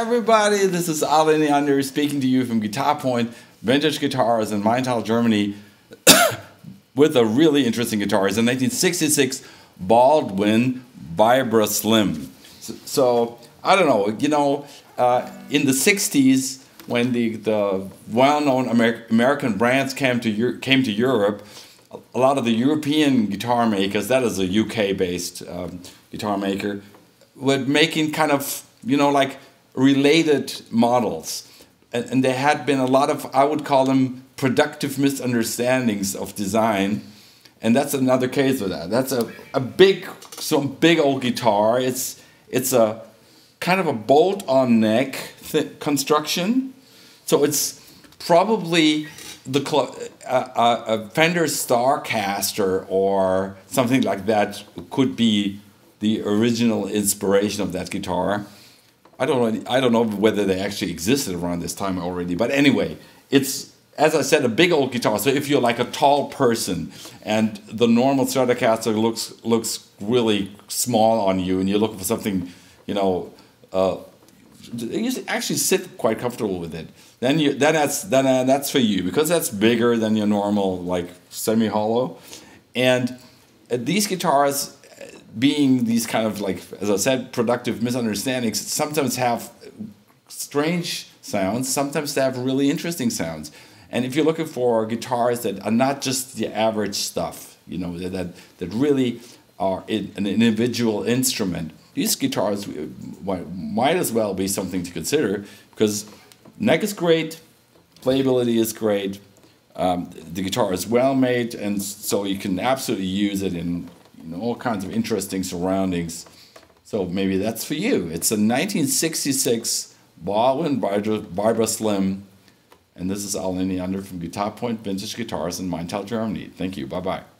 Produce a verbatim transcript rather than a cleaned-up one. everybody, this is Ali Neander speaking to you from Guitar Point, vintage guitars in Maintal, Germany, with a really interesting guitar. It's a nineteen sixty-six Baldwin Vibraslim. So, so I don't know, you know, uh, in the sixties, when the, the well-known Amer American brands came to Euro came to Europe, a lot of the European guitar makers, that is a U K-based um, guitar maker, were making kind of, you know, like related models. And, and there had been a lot of, I would call them, productive misunderstandings of design. And that's another case of that. That's a, a big, some big old guitar. It's, it's a kind of a bolt-on neck th construction. So it's probably the uh, uh, a Fender Starcaster or something like that could be the original inspiration of that guitar. I don't know. I don't know whether they actually existed around this time already. But anyway, it's, as I said, a big old guitar. So if you're like a tall person and the normal Stratocaster looks looks really small on you, and you're looking for something, you know. Uh, You actually sit quite comfortable with it. Then you, then that's then uh, that's for you, because that's bigger than your normal like semi hollow, and uh, these guitars, being these kind of like, as I said, productive misunderstandings, sometimes have strange sounds. Sometimes they have really interesting sounds. And if you're looking for guitars that are not just the average stuff, you know, that that really are in, an individual instrument, these guitars might as well be something to consider, because neck is great, playability is great, um, the guitar is well made, and so you can absolutely use it in, in all kinds of interesting surroundings. So maybe that's for you. It's a nineteen sixty-six Baldwin Vibraslim, and this is Ali Neander from Guitar Point Vintage Guitars in Maintal, Germany. Thank you. Bye-bye.